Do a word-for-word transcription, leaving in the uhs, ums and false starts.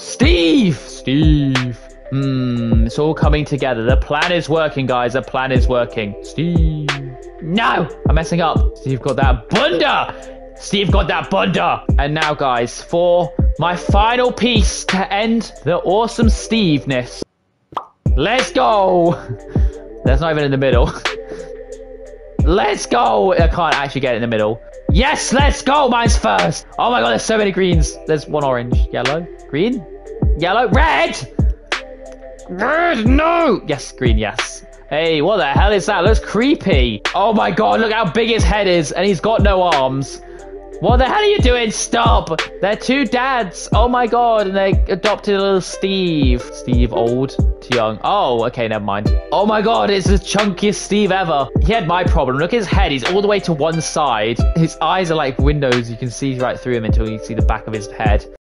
Steve! Steve! Hmm, it's all coming together. The plan is working, guys. The plan is working. Steve! No! I'm messing up. Steve got that bunda! Steve got that bunda! And now, guys, for my final piece to end the awesome Steveness. Let's go! That's not even in the middle. Let's go! I can't actually get it in the middle. Yes, let's go! Mine's first! Oh my god, there's so many greens. There's one orange. Yellow. Green. Yellow. Red! Red, no! Yes, green, yes. Hey, what the hell is that? Looks creepy. Oh my god, look how big his head is. And he's got no arms. What the hell are you doing? Stop! They're two dads. Oh my god, and they adopted a little Steve. Steve old to young. Oh, okay, never mind. Oh my god, it's the chunkiest Steve ever. He had my problem. Look at his head. He's all the way to one side. His eyes are like windows. You can see right through him until you see the back of his head.